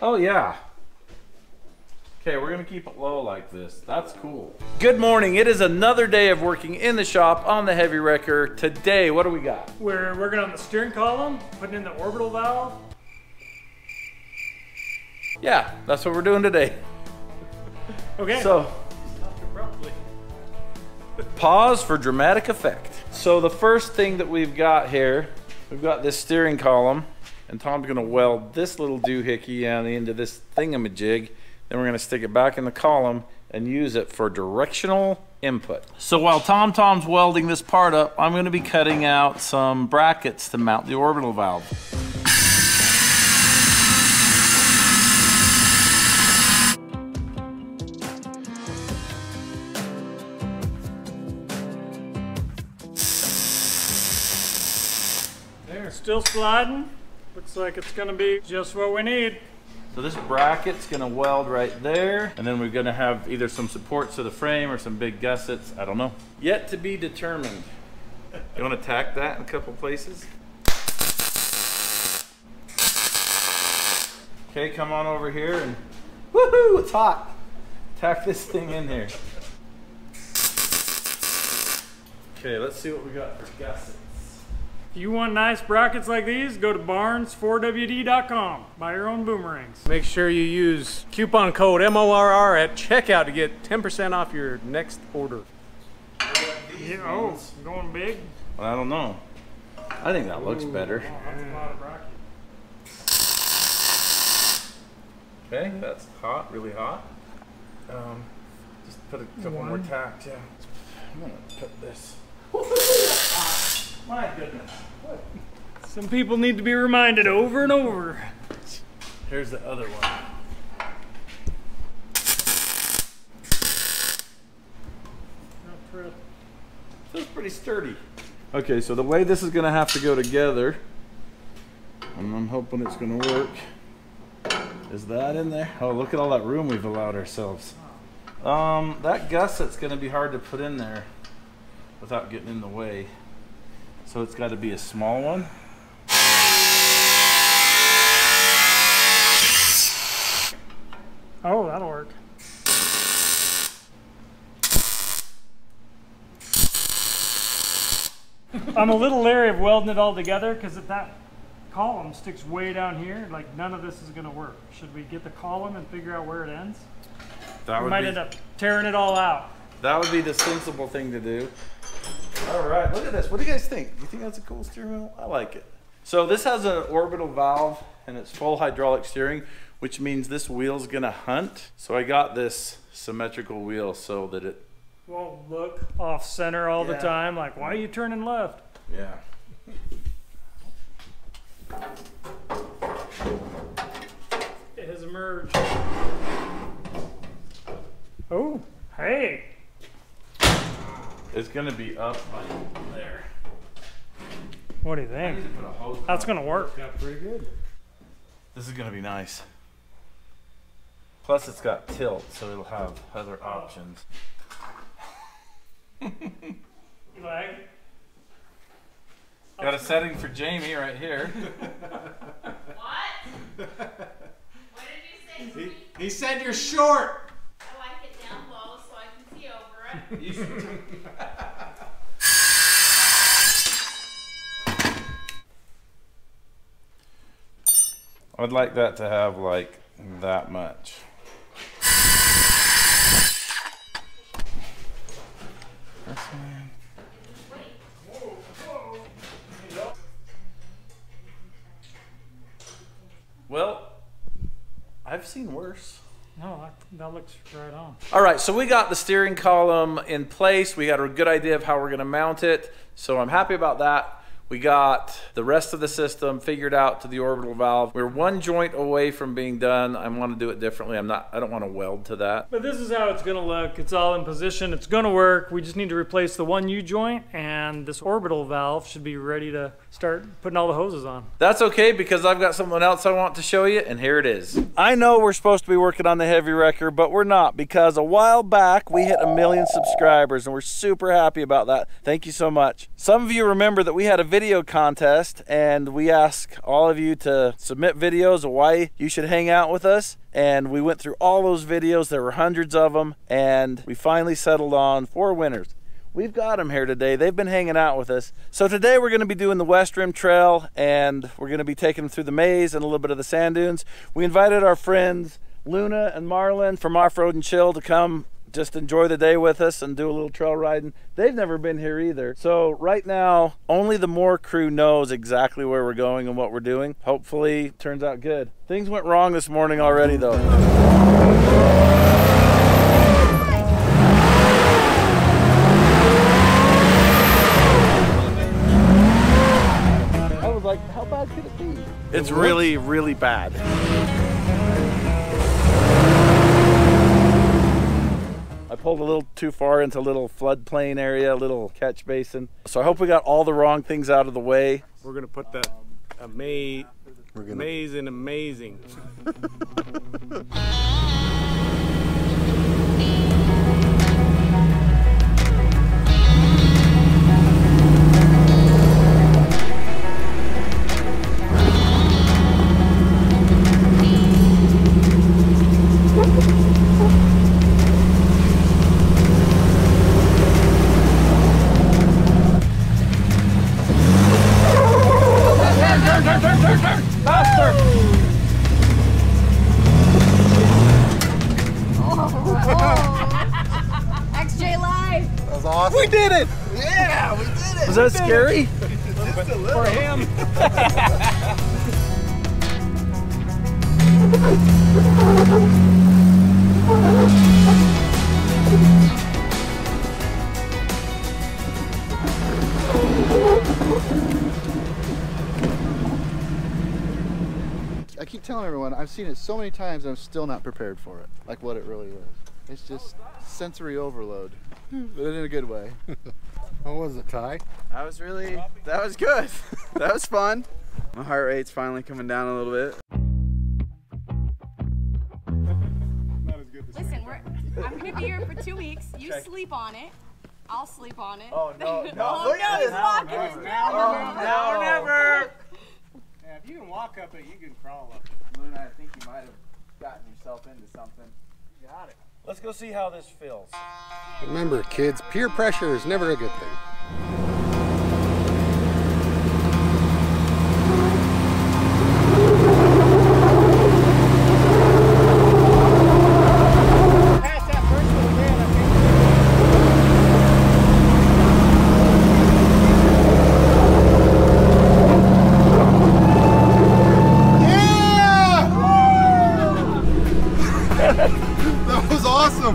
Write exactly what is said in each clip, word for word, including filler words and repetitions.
Oh yeah. Okay, we're gonna keep it low like this. That's cool. Good morning. It is another day of working in the shop on the heavy wrecker. Today, what do we got? We're working on the steering column, putting in the orbital valve. Yeah, that's what we're doing today. Okay. So, stopped abruptly. Pause for dramatic effect. So the first thing that we've got here, we've got this steering column, and Tom's gonna weld this little doohickey on the end of this thingamajig. Then we're gonna stick it back in the column and use it for directional input. So while Tom Tom's welding this part up, I'm gonna be cutting out some brackets to mount the orbital valve. There, still sliding. Looks like it's gonna be just what we need. So this bracket's gonna weld right there, and then we're gonna have either some supports to the frame or some big gussets, I don't know. Yet to be determined. You wanna tack that in a couple places? Okay, come on over here and, woohoo, it's hot. Tack this thing in here. Okay, let's see what we got for gussets. If you want nice brackets like these, go to barnes four w d dot com. Buy your own boomerangs. Make sure you use coupon code M O R R at checkout to get ten percent off your next order. Yeah, oh, going big? Well, I don't know. I think that looks Ooh, better. Wow, that's a lot of brackets. Okay, that's hot, really hot. Um, just put a couple One. more tacks, yeah. I'm gonna put this. My goodness. What? Some people need to be reminded over and over. Here's the other one. Feels pretty sturdy. Okay, so the way this is gonna have to go together, and I'm hoping it's gonna work, is that in there? Oh, look at all that room we've allowed ourselves. Um, that gusset's gonna be hard to put in there without getting in the way. So it's got to be a small one. Oh, that'll work. I'm a little leery of welding it all together because if that column sticks way down here, like none of this is going to work. Should we get the column and figure out where it ends? That would we might be, end up tearing it all out. That would be the sensible thing to do. All right, look at this. What do you guys think? Do you think that's a cool steering wheel? I like it. So this has an orbital valve and it's full hydraulic steering, which means this wheel's gonna hunt. So I got this symmetrical wheel so that it won't look off center all yeah. the time. Like, why are you turning left? Yeah. It has emerged. Oh, hey. It's gonna be up by there. What do you think? To That's gonna work. It's got pretty good. This is gonna be nice. Plus, it's got tilt, so it'll have other options. Leg. Got a setting for Jamie right here. What? What did you say to me? He, he said you're short. I'd like that to have like that much. Well, I've seen worse. No, that looks right on. All right, so we got the steering column in place. We got a good idea of how we're gonna mount it. So I'm happy about that. We got the rest of the system figured out to the orbital valve. We're one joint away from being done. I wanna do it differently. I'm not, I don't wanna weld to that. But this is how it's gonna look. It's all in position, it's gonna work. We just need to replace the one U-joint and this orbital valve should be ready to start putting all the hoses on. That's okay because I've got something else I want to show you and here it is. I know we're supposed to be working on the heavy wrecker, but we're not because a while back we hit a million subscribers and we're super happy about that. Thank you so much. Some of you remember that we had a video video contest, and we ask all of you to submit videos of why you should hang out with us. And we went through all those videos. There were hundreds of them, and we finally settled on four winners. We've got them here today. They've been hanging out with us. So today we're going to be doing the West Rim Trail, and we're going to be taking them through the maze and a little bit of the sand dunes. We invited our friends Luna and Marlin from Off Road and Chill to come just enjoy the day with us and do a little trail riding. They've never been here either. So right now, only the Moore crew knows exactly where we're going and what we're doing. Hopefully it turns out good. Things went wrong this morning already though. Like, how bad could it be? It's really, really bad. I pulled a little too far into a little floodplain area, a little catch basin. So I hope we got all the wrong things out of the way. We're gonna put the ama We're gonna... maze in amazing. We did it! Yeah, we did it! Was that scary? Just a little. For him. I keep telling everyone, I've seen it so many times and I'm still not prepared for it. Like what it really is. It's just sensory overload. But in a good way. How was it, Ty? I was really, that was good. That was fun. My heart rate's finally coming down a little bit. Not as good this Listen, we're, I'm gonna be here for two weeks. You Check. sleep on it. I'll sleep on it. Oh no! No! Oh no! He's walking. Now or never. Now, now or never. Yeah, if you can walk up it, you can crawl up it. Luna, I think you might have gotten yourself into something. You got it. Let's go see how this feels. Remember, kids, peer pressure is never a good thing.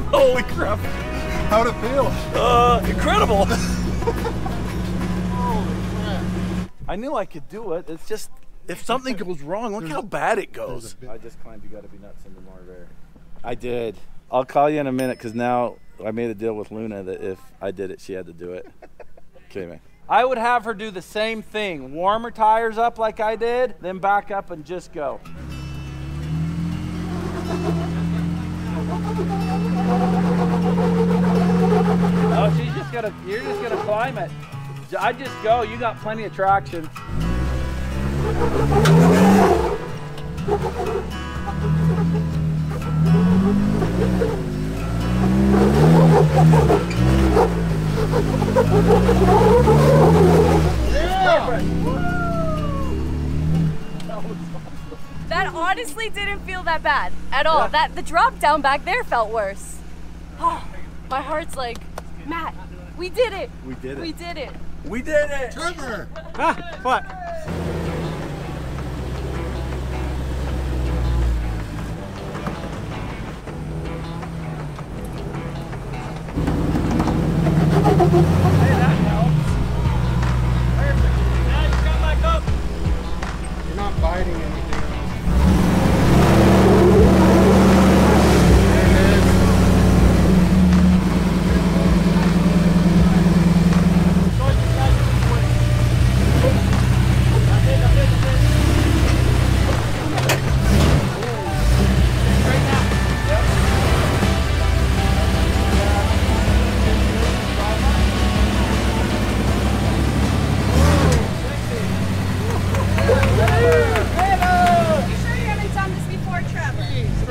Holy crap! How'd it feel? Uh, incredible! Holy crap! I knew I could do it. It's just, if something goes wrong, look how bad it goes. I just climbed You Gotta Be Nuts into more there. I did. I'll call you in a minute because now I made a deal with Luna that if I did it, she had to do it. Okay, man. I would have her do the same thing. Warm her tires up like I did, then back up and just go. Oh, she's just gonna, you're just gonna climb it. I just go, you got plenty of traction. Yeah! That honestly didn't feel that bad at all. Yeah. That the drop down back there felt worse. Oh, my heart's like, Matt, we did it. We did it. We did it. We did it. Trevor. Huh? What? Hey, that helps. Perfect. Now you come back up. You're not biting anything. That's it.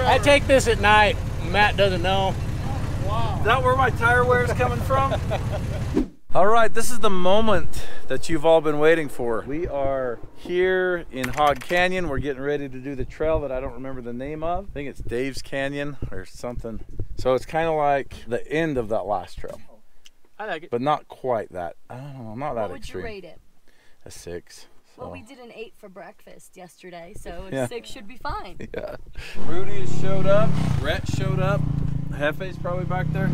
forever. I take this at night. Matt doesn't know. Oh, wow. Is that where my tire wear is coming from? All right, this is the moment that you've all been waiting for. We are here in Hog Canyon. We're getting ready to do the trail that I don't remember the name of. I think it's Dave's Canyon or something. So it's kind of like the end of that last trail. I like it. But not quite that. I don't know, not that extreme. What would you rate it? A six. So. Well, we did an eight for breakfast yesterday, so a yeah. six should be fine. Yeah. Rudy has showed up. Rhett showed up. Hefe's probably back there.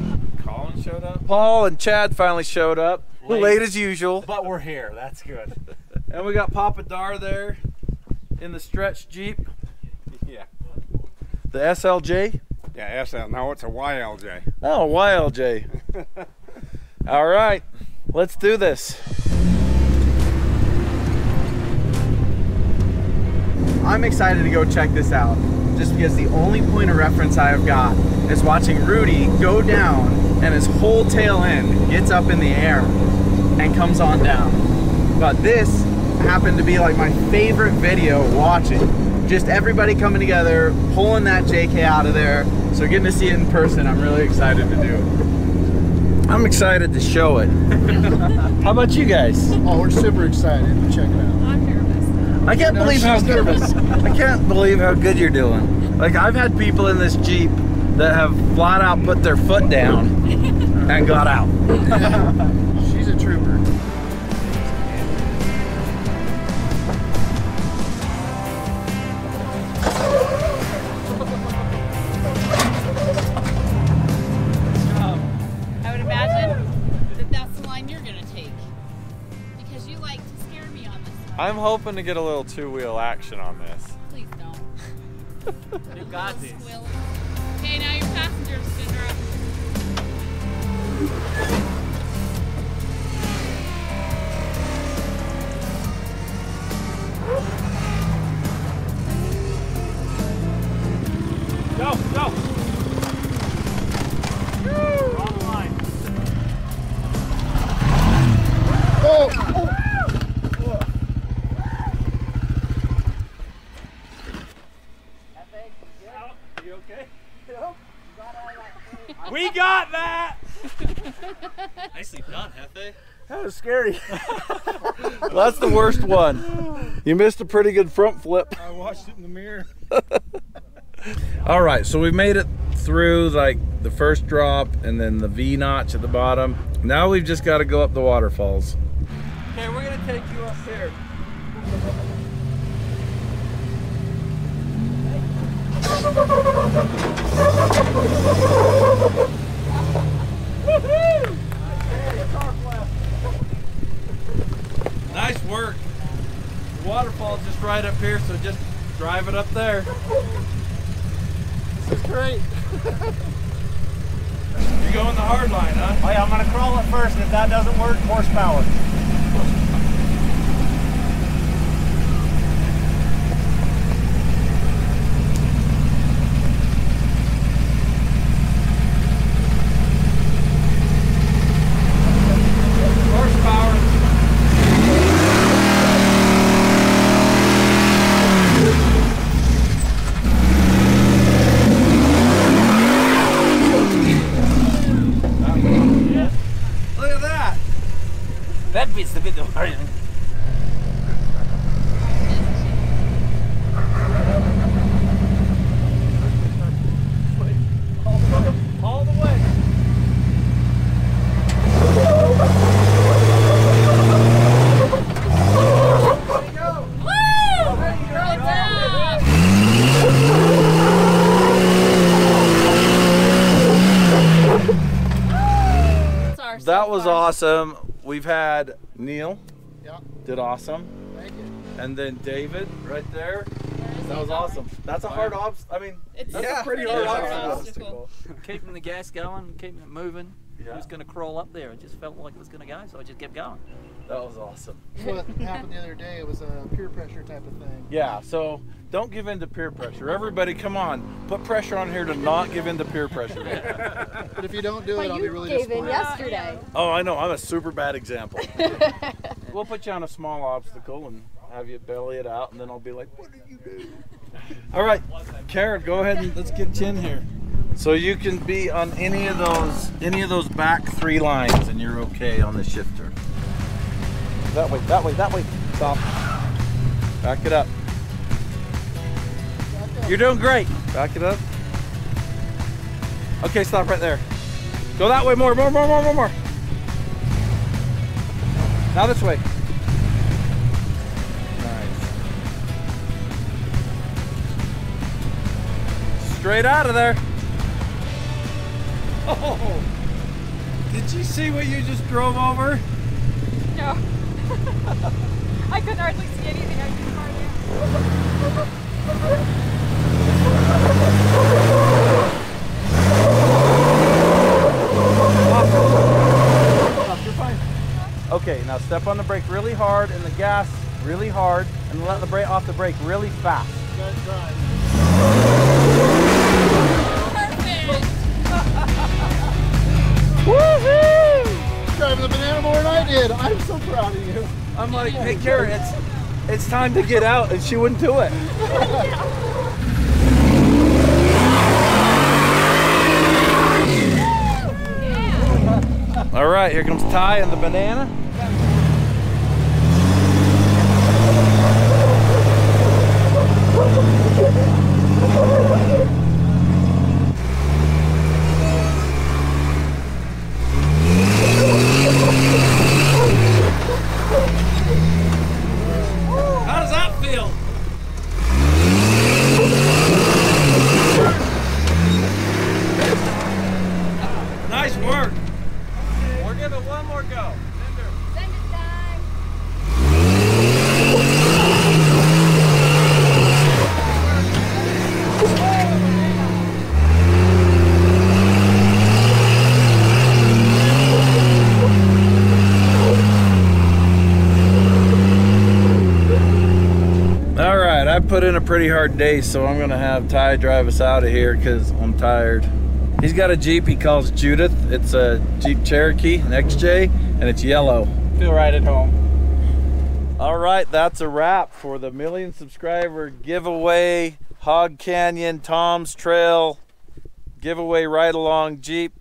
Colin showed up. Paul and Chad finally showed up. Late, Late as usual. But we're here. That's good. And we got Papa Dar there in the stretch Jeep. Yeah. The S L J? Yeah, S L. No, it's a Y L J. Oh, Y L J. All right. Let's do this. I'm excited to go check this out, just because the only point of reference I have got is watching Rudy go down and his whole tail end gets up in the air and comes on down. But this happened to be like my favorite video watching. Just everybody coming together, pulling that J K out of there. So getting to see it in person, I'm really excited to do it. I'm excited to show it. How about you guys? Oh, we're super excited to check it out. I'm nervous. I can't no, believe how nervous. I can't believe how good you're doing. Like, I've had people in this Jeep that have flat out put their foot down and got out. She's a trooper. I would imagine that that's the line you're gonna take, because you like to scare me on this one. I'm hoping to get a little two-wheel action on this. Please don't. You got this. Okay, now your passengers can drop. Go, go! Woo. On the line. Oh! Oh. You okay? We got that! Nicely done, Hefe. That was scary. That's the worst one. You missed a pretty good front flip. I watched it in the mirror. All right, so we made it through like the first drop and then the V notch at the bottom. Now we've just got to go up the waterfalls. Okay, we're gonna take you up here. Nice work. The waterfall's just right up here, so just drive it up there. This is great. You're going the hard line, huh? Oh yeah, I'm gonna crawl it first, and if that doesn't work, horsepower. That was awesome. We've had Neil, yep. Did awesome. Thank you. And then David, right there. That was awesome. That's a hard obstacle. I mean, it's that's yeah, a pretty hard obstacle. obstacle. Keeping the gas going, keeping it moving. Yeah. It was going to crawl up there. It just felt like it was going to go, so I just kept going. That was awesome. What happened the other day, it was a peer pressure type of thing. Yeah, so don't give in to peer pressure. Everybody, come on. Put pressure on here to not give in to peer pressure. Yeah. But if you don't do but it, I'll be really disappointed. You gave in yesterday. Oh, I know. I'm a super bad example. We'll put you on a small obstacle and have you belly it out, and then I'll be like, what did you do? All right, Karen, go ahead and let's get you in here. So you can be on any of those, any of those back three lines, and you're okay on the shifter. That way, that way, that way. Stop. Back it up. You're doing great. Back it up. Okay, stop right there. Go that way more, more, more, more, more, more. Now this way. Nice. Straight out of there. Oh, did you see what you just drove over? No. I couldn't hardly see anything. I just hard. You're fine. Okay, now step on the brake really hard and the gas really hard, and let the brake off the brake really fast. Good drive. Woohoo! Driving the banana more than I did. I'm so proud of you. I'm like, hey, Karen, it's it's time to get out, and she wouldn't do it. Yeah. All right, here comes Ty and the banana. How does that feel? Nice work. We're giving one more go. Send it time. Put in a pretty hard day, so I'm gonna have Ty drive us out of here because I'm tired. He's got a Jeep he calls Judith. It's a Jeep Cherokee, an X J, and it's yellow. Feel right at home. All right, that's a wrap for the million subscriber giveaway, Hog Canyon, Tom's Trail giveaway ride-along Jeep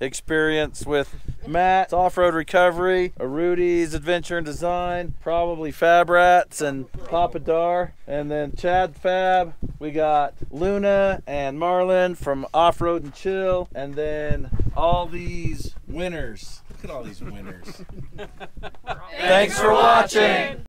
experience with Matt's Off-Road Recovery, Rudy's Adventure and Design, probably Fab Rats and Papa Dar, and then Chad Fab. We got Luna and Marlon from Off Road and Chill, and then all these winners. Look at all these winners. Thanks for watching.